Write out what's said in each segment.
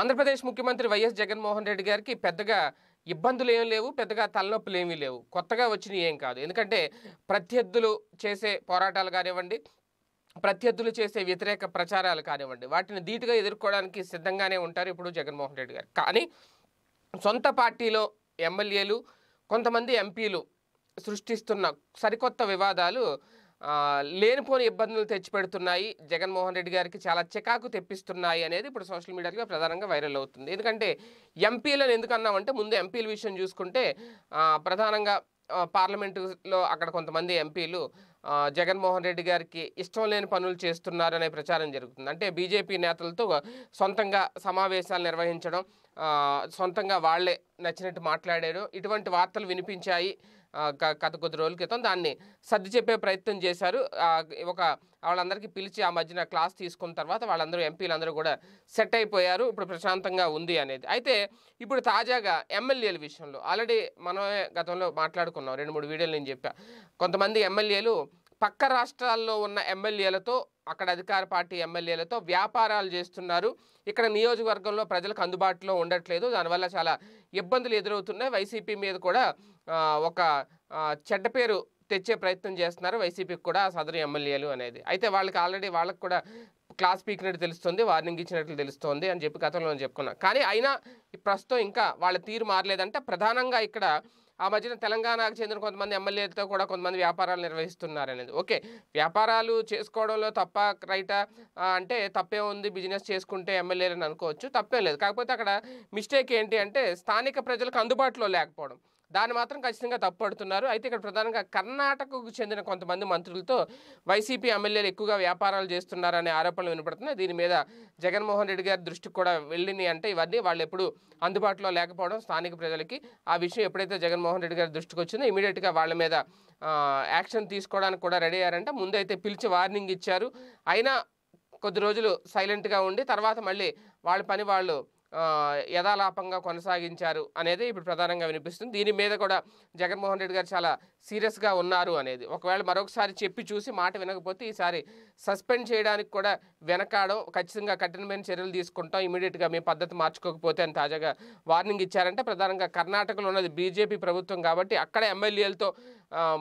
ఆంధ్రప్రదేశ్ ముఖ్యమంత్రి వైఎస్ జగన్ మోహన్ రెడ్డి గారికి పెద్దగా ఇబ్బందులు ఏమీ లేవు, పెద్దగా తలనొప్పులు ఏమీ లేవు, కొత్తగా వచ్చినవి ఏం కాదు. ఎందుకంటే ప్రత్యర్థులు చేసే పోరాటాలు కానివ్వండి, ప్రత్యర్థులు చేసే వ్యతిరేక ప్రచారాలు కానివ్వండి, వాటిని ధీటుగా ఎదుర్కోవడానికి సిద్ధంగానే ఉంటారు ఇప్పుడు జగన్మోహన్ రెడ్డి గారు. కానీ సొంత పార్టీలో ఎమ్మెల్యేలు కొంతమంది ఎంపీలు సృష్టిస్తున్న సరికొత్త వివాదాలు లేనిపోని ఇబ్బందులు తెచ్చిపెడుతున్నాయి, జగన్మోహన్ రెడ్డి గారికి చాలా చికాకు తెప్పిస్తున్నాయి అనేది ఇప్పుడు సోషల్ మీడియాలో ప్రధానంగా వైరల్ అవుతుంది. ఎందుకంటే ఎంపీలను ఎందుకన్నామంటే, ముందు ఎంపీల విషయం చూసుకుంటే ప్రధానంగా పార్లమెంటులో అక్కడ కొంతమంది ఎంపీలు జగన్మోహన్ రెడ్డి గారికి ఇష్టం లేని పనులు చేస్తున్నారనే ప్రచారం జరుగుతుంది. అంటే బీజేపీ నేతలతో సొంతంగా సమావేశాలు నిర్వహించడం, సొంతంగా వాళ్లే నచ్చినట్టు మాట్లాడారు, ఇటువంటి వార్తలు వినిపించాయి గత కొద్ది రోజుల క్రితం. దాన్ని సర్ది చెప్పే ప్రయత్నం చేశారు. ఒక వాళ్ళందరికీ పిలిచి ఆ మధ్యన క్లాస్ తీసుకున్న తర్వాత వాళ్ళందరూ ఎంపీలందరూ కూడా సెట్ అయిపోయారు, ఇప్పుడు ప్రశాంతంగా ఉంది అనేది. అయితే ఇప్పుడు తాజాగా ఎమ్మెల్యేల విషయంలో ఆల్రెడీ మనమే గతంలో మాట్లాడుకున్నాం, 2-3 వీడియోలు నేను చెప్పా. కొంతమంది ఎమ్మెల్యేలు పక్క రాష్ట్రాల్లో ఉన్న ఎమ్మెల్యేలతో, అక్కడ అధికార పార్టీ ఎమ్మెల్యేలతో వ్యాపారాలు చేస్తున్నారు, ఇక్కడ నియోజకవర్గంలో ప్రజలకు అందుబాటులో ఉండట్లేదు, దానివల్ల చాలా ఇబ్బందులు ఎదురవుతున్నాయి, వైసీపీ మీద కూడా ఒక చెడ్డ పేరు తెచ్చే ప్రయత్నం చేస్తున్నారు వైసీపీకి కూడా సదరు ఎమ్మెల్యేలు అనేది. అయితే వాళ్ళకి ఆల్రెడీ వాళ్ళకు కూడా క్లాస్ పీకినట్టు తెలుస్తుంది, వార్నింగ్ ఇచ్చినట్లు తెలుస్తుంది అని చెప్పి గతంలో చెప్పుకున్నాం. కానీ అయినా ప్రస్తుతం ఇంకా వాళ్ళ తీరు మారలేదంటే, ప్రధానంగా ఇక్కడ ఆ మధ్యన తెలంగాణకు చెందిన కొంతమంది ఎమ్మెల్యేలతో కూడా కొంతమంది వ్యాపారాలు నిర్వహిస్తున్నారనేది. ఓకే, వ్యాపారాలు చేసుకోవడంలో తప్ప రైటా అంటే తప్పే ఉంది, బిజినెస్ చేసుకుంటే ఎమ్మెల్యేలను అనుకోవచ్చు, తప్పేం లేదు. కాకపోతే అక్కడ మిస్టేక్ ఏంటి అంటే స్థానిక ప్రజలకు అందుబాటులో లేకపోవడం, దాన్ని మాత్రం ఖచ్చితంగా తప్పుడుతున్నారు. అయితే ఇక్కడ ప్రధానంగా కర్ణాటకకు చెందిన కొంతమంది మంత్రులతో వైసీపీ ఎమ్మెల్యేలు ఎక్కువగా వ్యాపారాలు చేస్తున్నారనే ఆరోపణలు వినపడుతున్నాయి. దీని మీద జగన్మోహన్ రెడ్డి గారి దృష్టికి కూడా వెళ్ళినాయి. అంటే ఇవన్నీ వాళ్ళు ఎప్పుడు అందుబాటులో లేకపోవడం స్థానిక ప్రజలకి, ఆ విషయం ఎప్పుడైతే జగన్మోహన్ రెడ్డి గారి దృష్టికి వచ్చిందో ఇమీడియట్గా వాళ్ళ మీద యాక్షన్ తీసుకోవడానికి కూడా రెడీ అయ్యారంటే. ముందైతే పిలిచి వార్నింగ్ ఇచ్చారు, అయినా కొద్ది రోజులు సైలెంట్గా ఉండి తర్వాత మళ్ళీ వాళ్ళ పని వాళ్ళు యథాలాపంగా కొనసాగించారు అనేది ఇప్పుడు ప్రధానంగా వినిపిస్తుంది. దీని మీద కూడా జగన్మోహన్ రెడ్డి గారు చాలా సీరియస్గా ఉన్నారు అనేది. ఒకవేళ మరొకసారి చెప్పి చూసి మాట వినకపోతే ఈసారి సస్పెండ్ చేయడానికి కూడా వెనకాడం, ఖచ్చితంగా కఠినమైన చర్యలు తీసుకుంటాం, ఇమీడియట్గా మీ పద్ధతి మార్చుకోకపోతే అని తాజాగా వార్నింగ్ ఇచ్చారంటే. ప్రధానంగా కర్ణాటకలో ఉన్నది బీజేపీ ప్రభుత్వం కాబట్టి అక్కడ ఎమ్మెల్యేలతో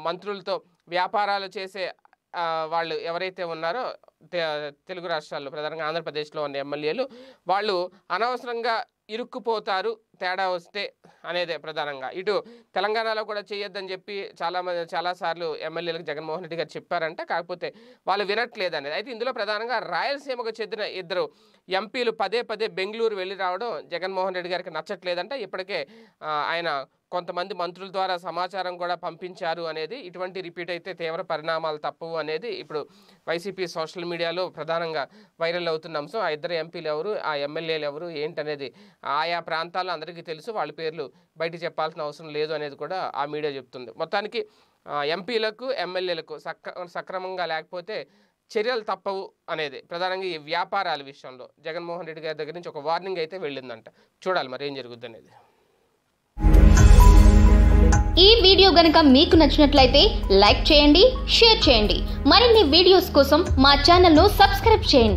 మంత్రులతో వ్యాపారాలు చేసే వాళ్ళు ఎవరైతే ఉన్నారో తెలుగు రాష్ట్రాల్లో ప్రధానంగా ఆంధ్రప్రదేశ్లో ఉన్న ఎమ్మెల్యేలు, వాళ్ళు అనవసరంగా ఇరుక్కుపోతారు తేడా వస్తే అనేదే. ప్రధానంగా ఇటు తెలంగాణలో కూడా చేయొద్దని చెప్పి చాలాసార్లు ఎమ్మెల్యేలకు జగన్మోహన్ రెడ్డి గారు చెప్పారంట, కాకపోతే వాళ్ళు వినట్లేదు అనేది. అయితే ఇందులో ప్రధానంగా రాయలసీమకు చెందిన ఇద్దరు ఎంపీలు పదే బెంగళూరు వెళ్ళి రావడం జగన్మోహన్ రెడ్డి గారికి నచ్చట్లేదంట. ఇప్పటికే ఆయన కొంతమంది మంత్రుల ద్వారా సమాచారం కూడా పంపించారు అనేది. ఇటువంటి రిపీట్ అయితే తీవ్ర పరిణామాలు తప్పవు అనేది ఇప్పుడు వైసీపీ సోషల్ మీడియాలో ప్రధానంగా వైరల్ అవుతున్న అంశం. ఆ ఇద్దరు ఎంపీలు ఎవరు, ఆ ఎమ్మెల్యేలు ఎవరు ఏంటనేది ఆయా ప్రాంతాల్లో అందరికీ తెలుసు, వాళ్ళ పేర్లు బయట చెప్పాల్సిన అవసరం లేదు అనేది కూడా ఆ మీడియా చెప్తుంది. మొత్తానికి ఎంపీలకు ఎమ్మెల్యేలకు సక్రమంగా లేకపోతే చర్యలు తప్పవు అనేది ప్రధానంగా ఈ వ్యాపారాల విషయంలో జగన్మోహన్ రెడ్డి గారి దగ్గర నుంచి ఒక వార్నింగ్ అయితే వెళ్ళిందంట. చూడాలి మరి ఏం జరుగుద్ది అనేది. ఈ వీడియో గనుక మీకు నచ్చినట్లయితే లైక్ చేయండి, షేర్ చేయండి, మరిన్ని వీడియోస్ కోసం మా ఛానల్ను సబ్స్క్రైబ్ చేయండి.